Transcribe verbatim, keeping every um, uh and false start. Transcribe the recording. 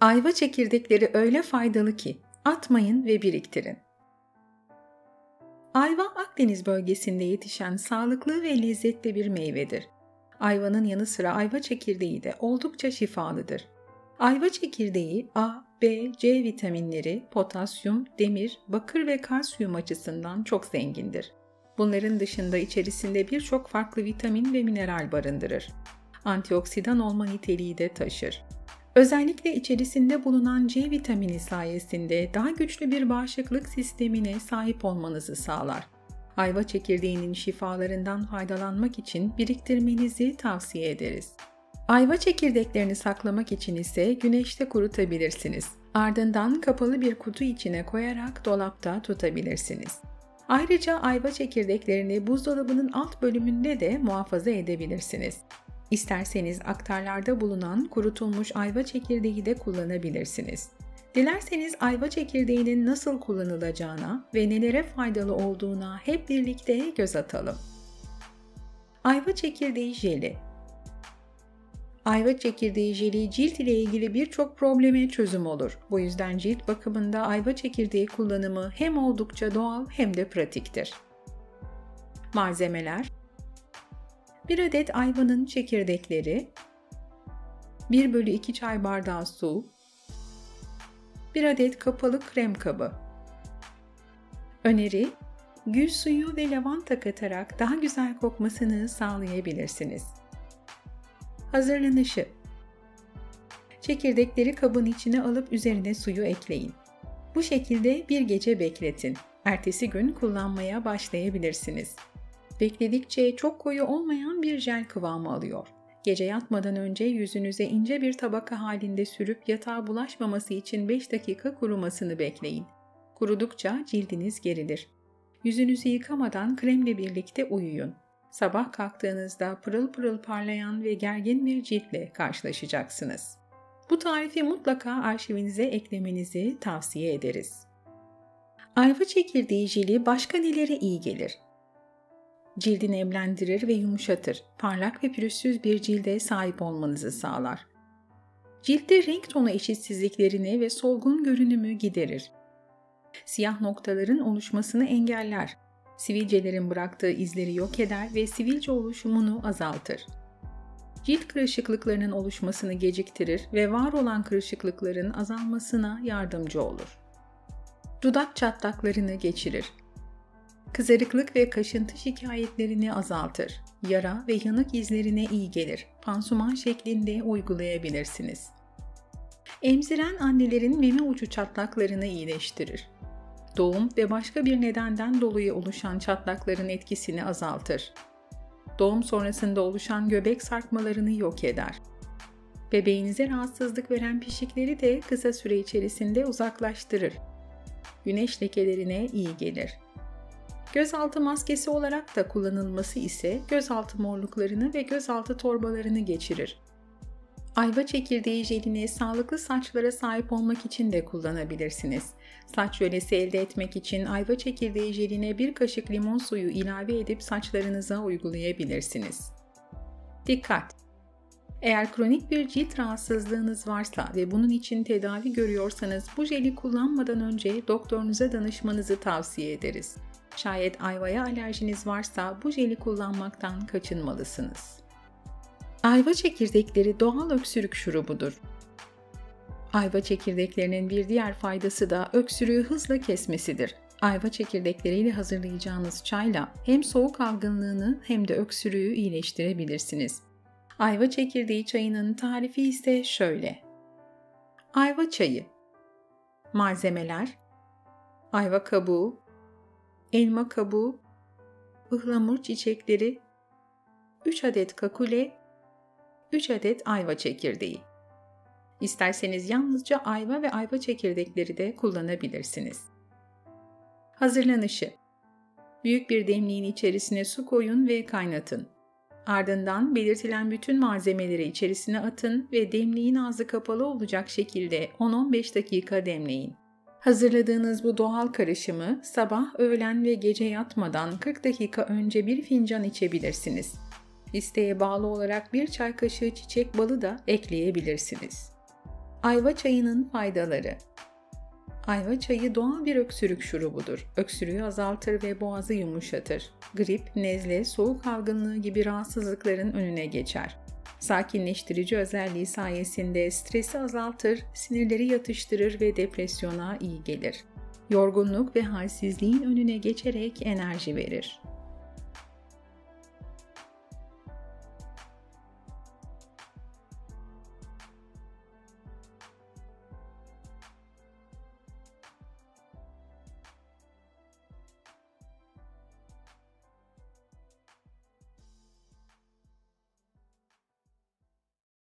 Ayva çekirdekleri öyle faydalı ki atmayın ve biriktirin. Ayva Akdeniz bölgesinde yetişen sağlıklı ve lezzetli bir meyvedir. Ayvanın yanı sıra ayva çekirdeği de oldukça şifalıdır. Ayva çekirdeği A, B, C vitaminleri, potasyum, demir, bakır ve kalsiyum açısından çok zengindir. Bunların dışında içerisinde birçok farklı vitamin ve mineral barındırır. Antioksidan olma niteliği de taşır. Özellikle içerisinde bulunan C vitamini sayesinde daha güçlü bir bağışıklık sistemine sahip olmanızı sağlar. Ayva çekirdeğinin şifalarından faydalanmak için biriktirmenizi tavsiye ederiz. Ayva çekirdeklerini saklamak için ise güneşte kurutabilirsiniz. Ardından kapalı bir kutu içine koyarak dolapta tutabilirsiniz. Ayrıca ayva çekirdeklerini buzdolabının alt bölümünde de muhafaza edebilirsiniz. İsterseniz aktarlarda bulunan kurutulmuş ayva çekirdeği de kullanabilirsiniz. Dilerseniz ayva çekirdeğinin nasıl kullanılacağına ve nelere faydalı olduğuna hep birlikte göz atalım. Ayva çekirdeği jeli. Ayva çekirdeği jeli cilt ile ilgili birçok probleme çözüm olur. Bu yüzden cilt bakımında ayva çekirdeği kullanımı hem oldukça doğal hem de pratiktir. Malzemeler: bir adet ayvanın çekirdekleri, bir bölü iki çay bardağı su, bir adet kapalı krem kabı. Öneri: gül suyu ve lavanta katarak daha güzel kokmasını sağlayabilirsiniz. Hazırlanışı: çekirdekleri kabın içine alıp üzerine suyu ekleyin. Bu şekilde bir gece bekletin. Ertesi gün kullanmaya başlayabilirsiniz. Bekledikçe çok koyu olmayan bir jel kıvamı alıyor. Gece yatmadan önce yüzünüze ince bir tabaka halinde sürüp yatağa bulaşmaması için beş dakika kurumasını bekleyin. Kurudukça cildiniz gerilir. Yüzünüzü yıkamadan kremle birlikte uyuyun. Sabah kalktığınızda pırıl pırıl parlayan ve gergin bir ciltle karşılaşacaksınız. Bu tarifi mutlaka arşivinize eklemenizi tavsiye ederiz. Ayva çekirdeği jeli başka nelere iyi gelir? Cildi nemlendirir ve yumuşatır. Parlak ve pürüzsüz bir cilde sahip olmanızı sağlar. Ciltte renk tonu eşitsizliklerini ve solgun görünümü giderir. Siyah noktaların oluşmasını engeller. Sivilcelerin bıraktığı izleri yok eder ve sivilce oluşumunu azaltır. Cilt kırışıklıklarının oluşmasını geciktirir ve var olan kırışıklıkların azalmasına yardımcı olur. Dudak çatlaklarını geçirir. Kızarıklık ve kaşıntı şikayetlerini azaltır. Yara ve yanık izlerine iyi gelir. Pansuman şeklinde uygulayabilirsiniz. Emziren annelerin meme ucu çatlaklarını iyileştirir. Doğum ve başka bir nedenden dolayı oluşan çatlakların etkisini azaltır. Doğum sonrasında oluşan göbek sarkmalarını yok eder. Bebeğinize rahatsızlık veren pişikleri de kısa süre içerisinde uzaklaştırır. Güneş lekelerine iyi gelir. Gözaltı maskesi olarak da kullanılması ise gözaltı morluklarını ve gözaltı torbalarını geçirir. Ayva çekirdeği jelini sağlıklı saçlara sahip olmak için de kullanabilirsiniz. Saç jölesi elde etmek için ayva çekirdeği jeline bir kaşık limon suyu ilave edip saçlarınıza uygulayabilirsiniz. Dikkat! Eğer kronik bir cilt rahatsızlığınız varsa ve bunun için tedavi görüyorsanız bu jeli kullanmadan önce doktorunuza danışmanızı tavsiye ederiz. Şayet ayvaya alerjiniz varsa bu jeli kullanmaktan kaçınmalısınız. Ayva çekirdekleri doğal öksürük şurubudur. Ayva çekirdeklerinin bir diğer faydası da öksürüğü hızla kesmesidir. Ayva çekirdekleriyle hazırlayacağınız çayla hem soğuk algınlığını hem de öksürüğü iyileştirebilirsiniz. Ayva çekirdeği çayının tarifi ise şöyle. Ayva çayı. Malzemeler: ayva kabuğu, elma kabuğu, ıhlamur çiçekleri, üç adet kakule, üç adet ayva çekirdeği. İsterseniz yalnızca ayva ve ayva çekirdekleri de kullanabilirsiniz. Hazırlanışı: büyük bir demliğin içerisine su koyun ve kaynatın. Ardından belirtilen bütün malzemeleri içerisine atın ve demliğin ağzı kapalı olacak şekilde on on beş dakika demleyin. Hazırladığınız bu doğal karışımı sabah, öğlen ve gece yatmadan kırk dakika önce bir fincan içebilirsiniz. İsteğe bağlı olarak bir çay kaşığı çiçek balı da ekleyebilirsiniz. Ayva çayının faydaları. Ayva çayı doğal bir öksürük şurubudur. Öksürüğü azaltır ve boğazı yumuşatır. Grip, nezle, soğuk algınlığı gibi rahatsızlıkların önüne geçer. Sakinleştirici özelliği sayesinde stresi azaltır, sinirleri yatıştırır ve depresyona iyi gelir. Yorgunluk ve halsizliğin önüne geçerek enerji verir.